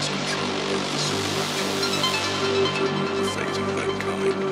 seeks control over the supernatural to remove the fate of mankind.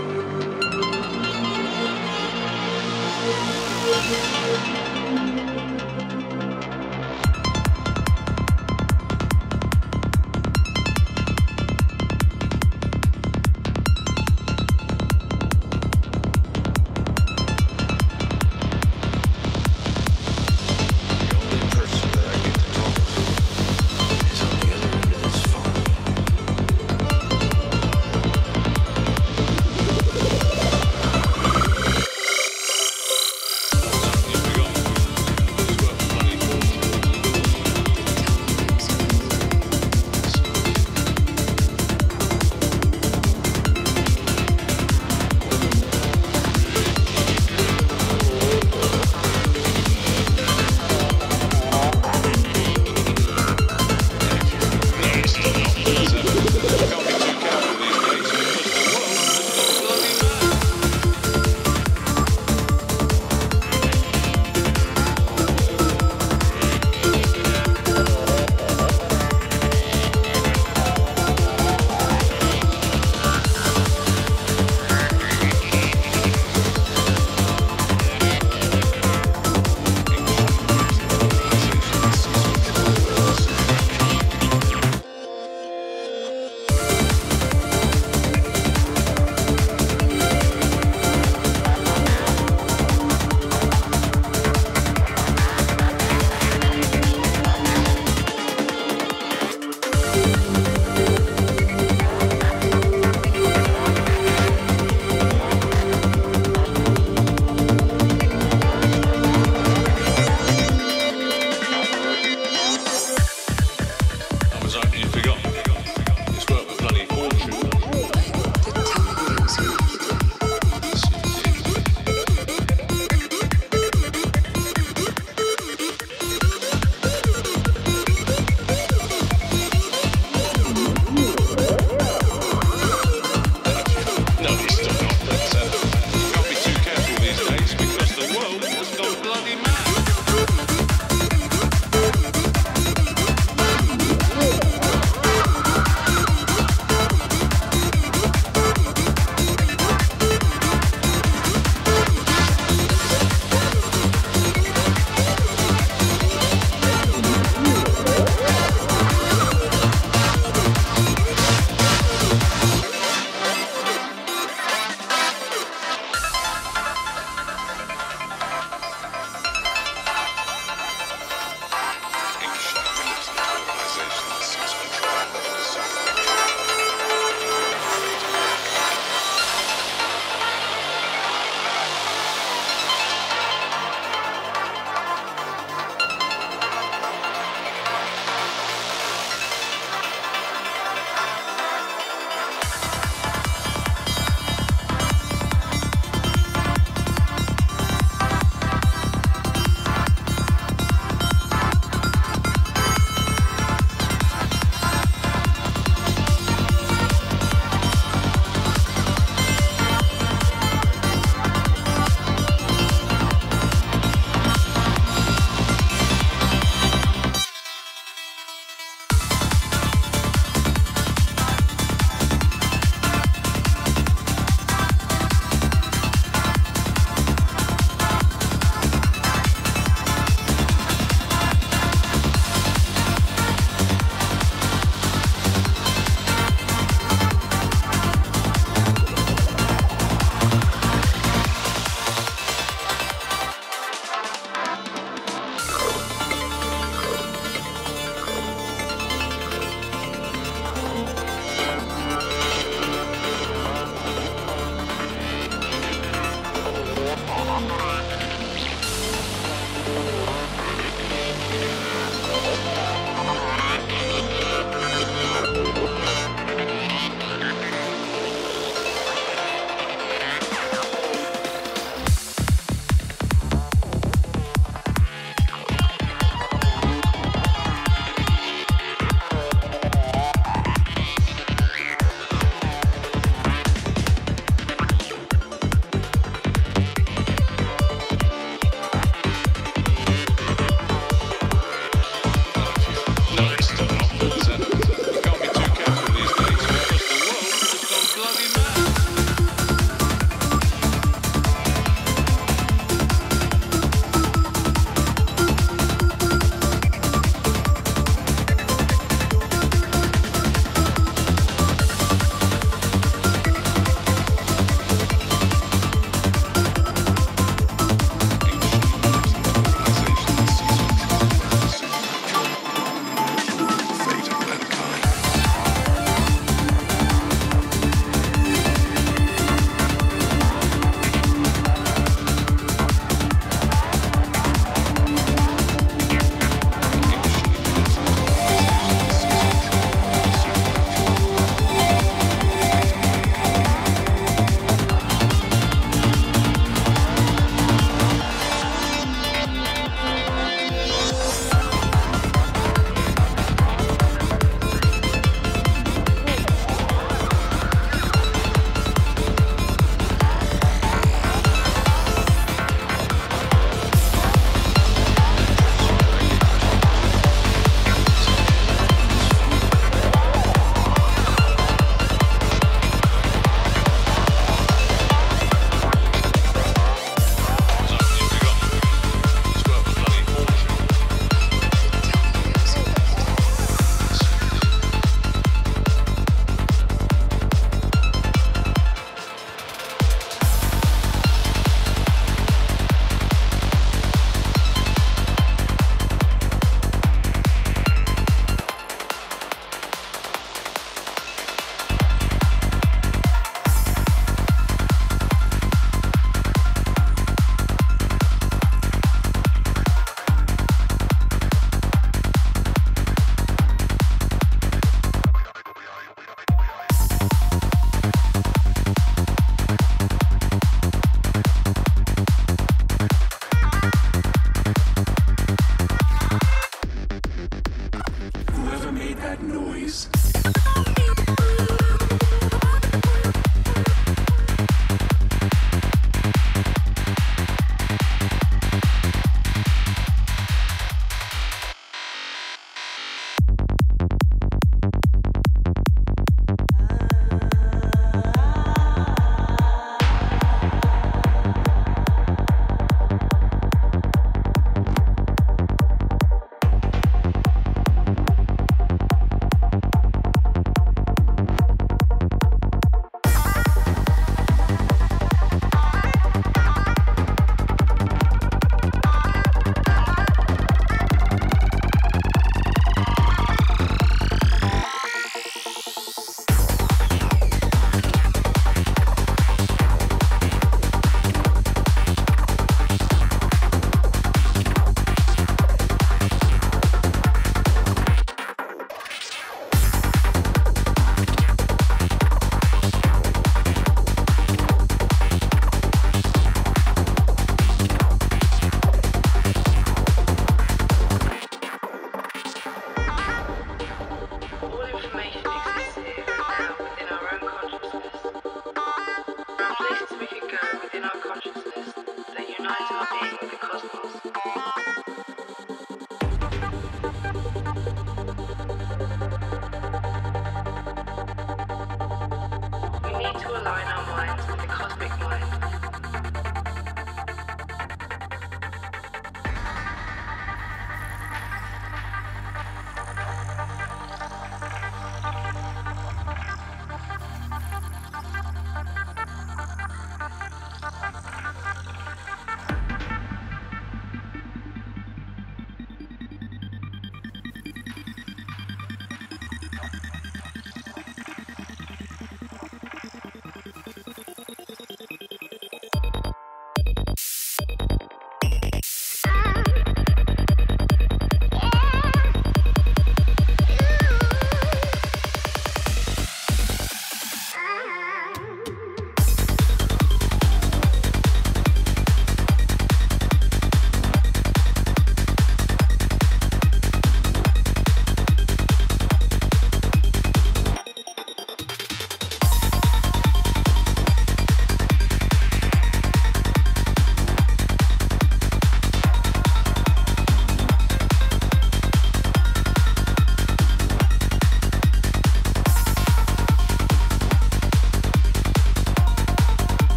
align our minds with the cosmic mind.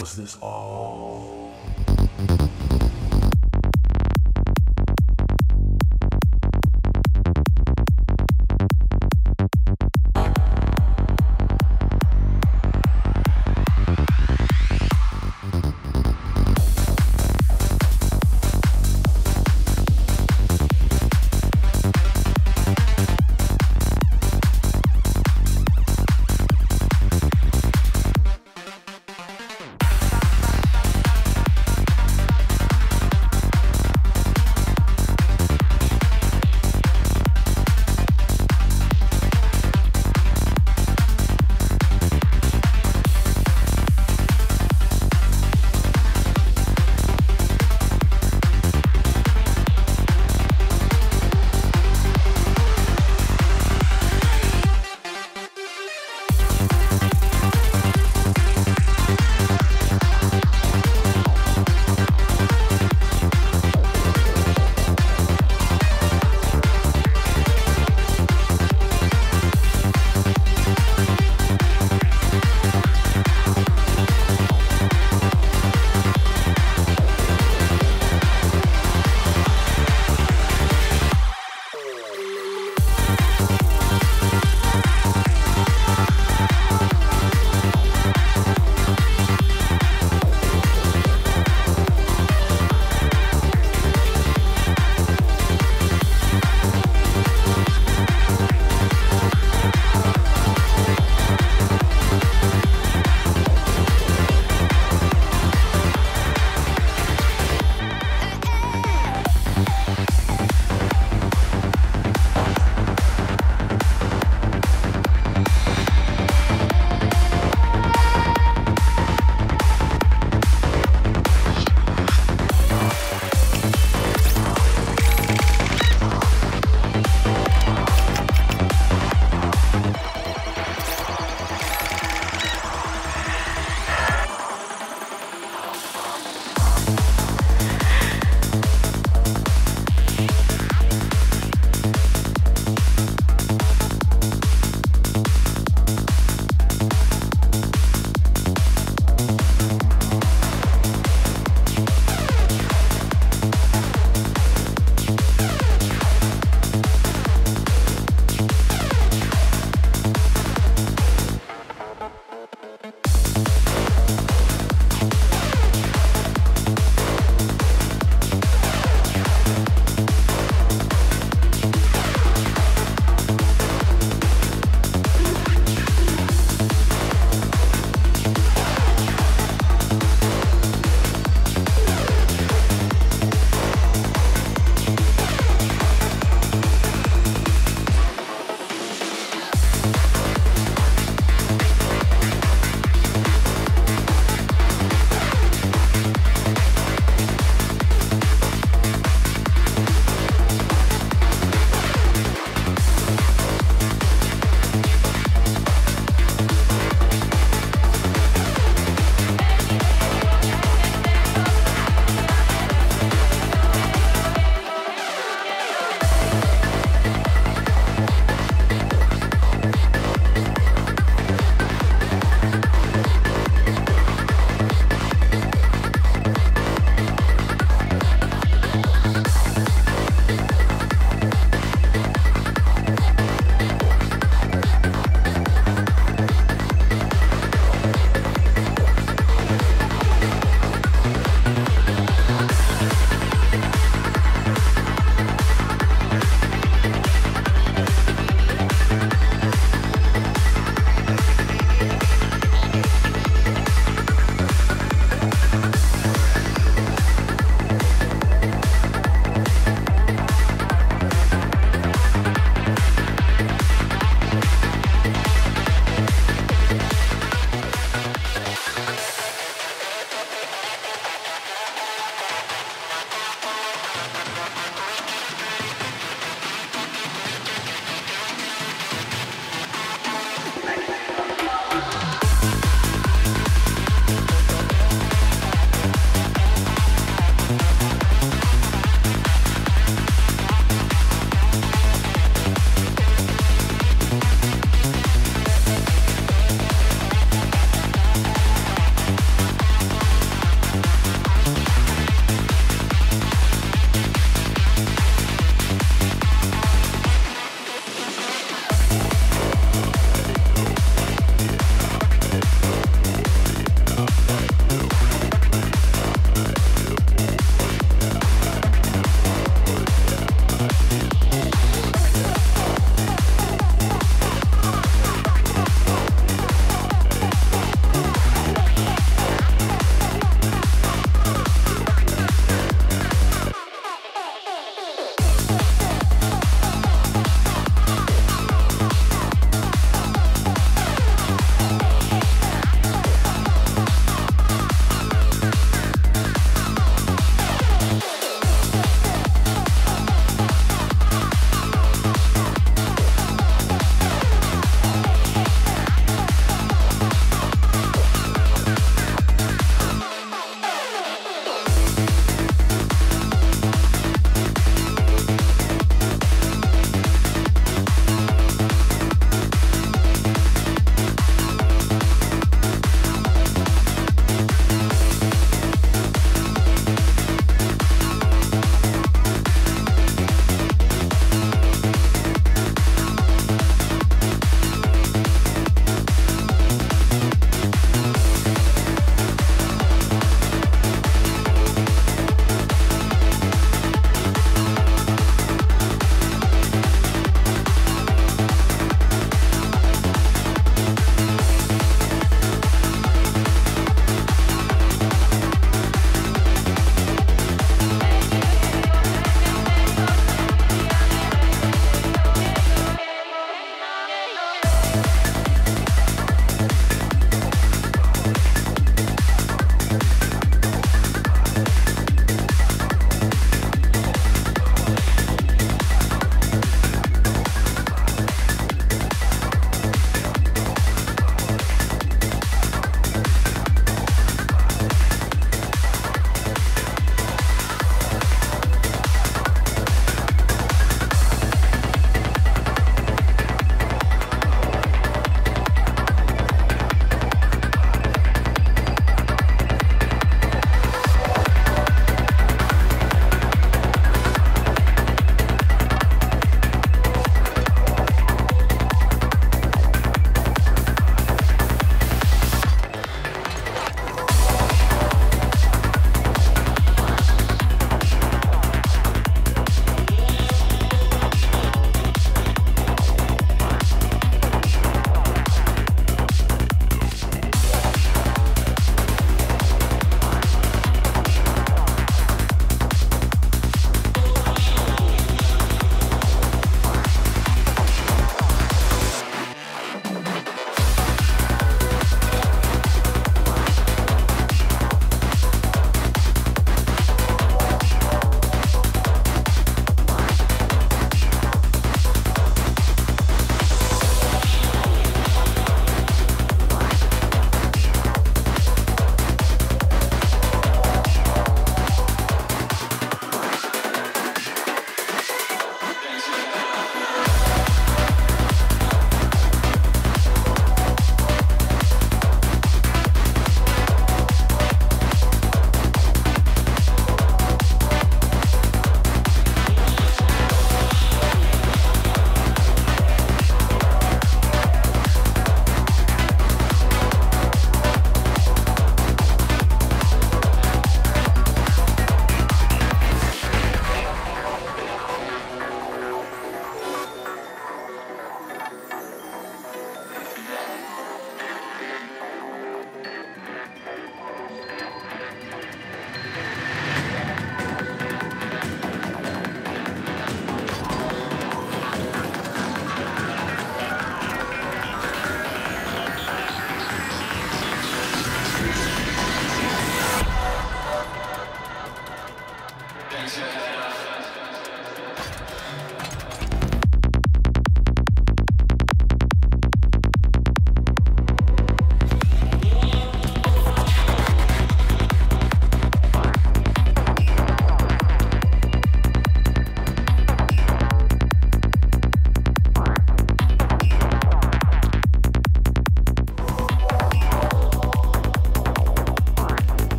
Was this all?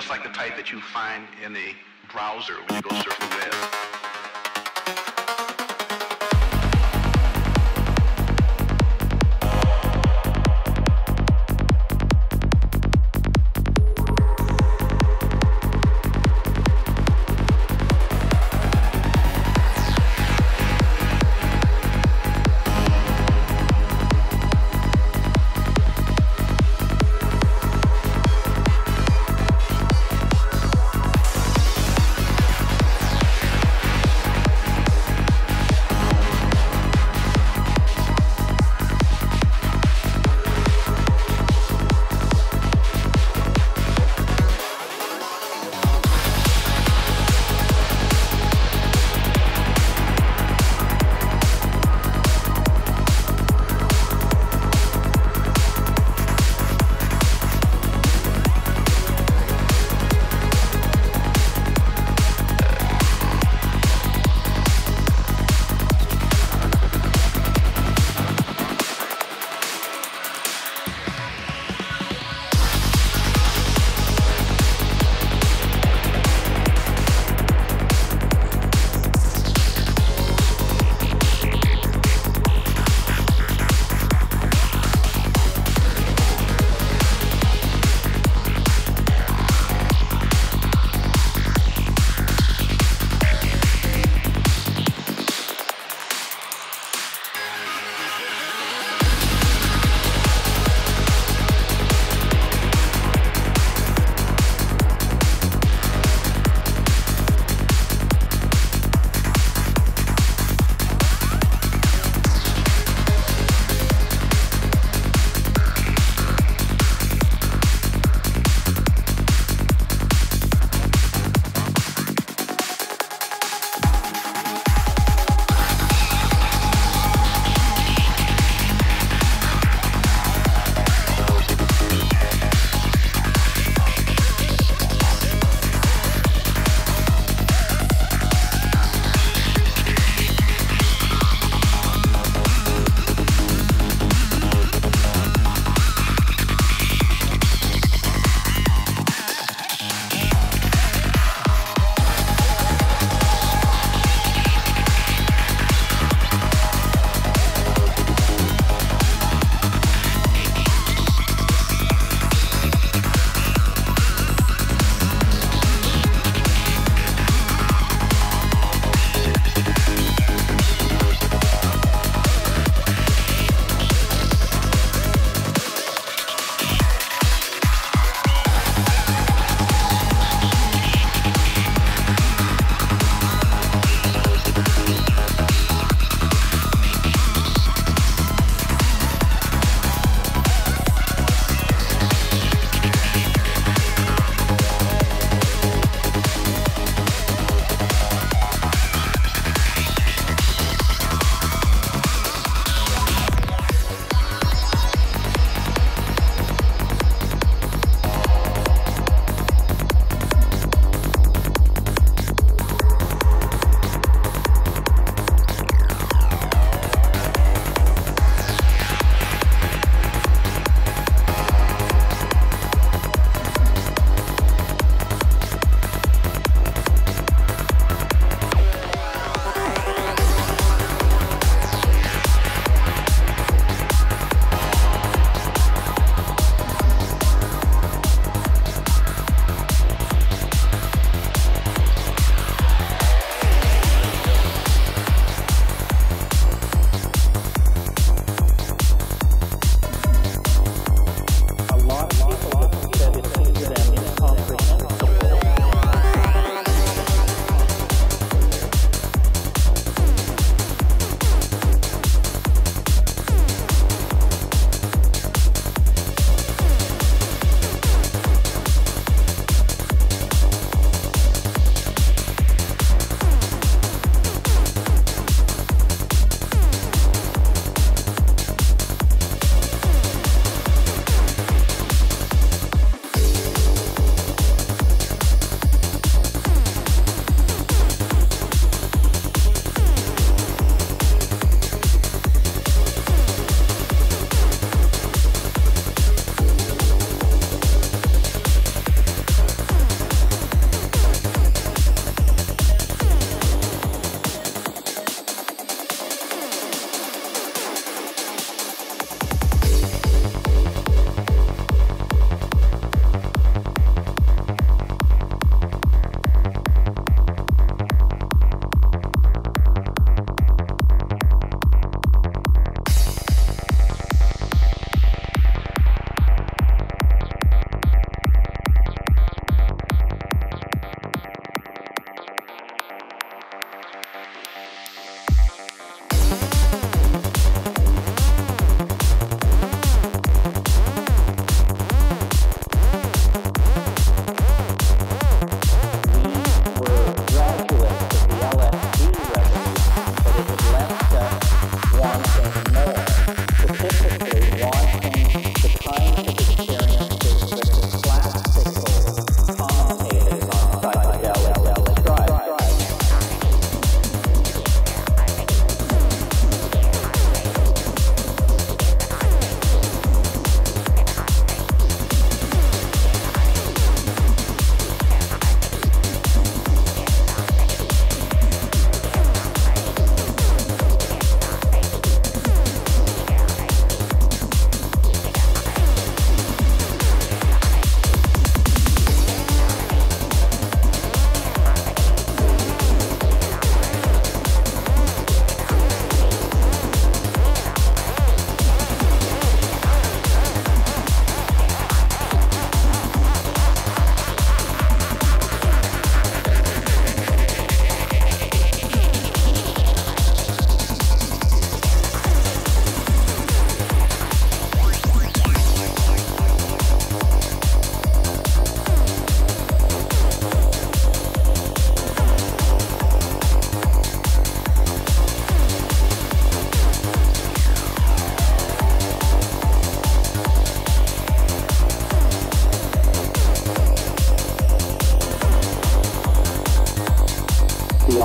just like the type that you find in the browser when you go surf the web.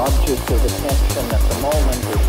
object of attention at the moment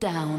down.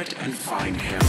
it and find him.